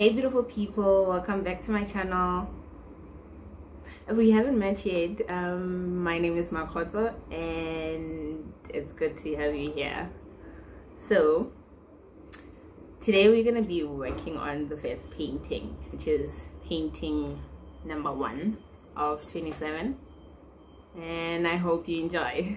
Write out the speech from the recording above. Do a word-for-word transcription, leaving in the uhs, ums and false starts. Hey beautiful people, welcome back to my channel. If we haven't met yet, um my name is Mmakgotso, and it's good to have you here. So today we're gonna be working on the first painting, which is painting number one of twenty-seven, and I hope you enjoy.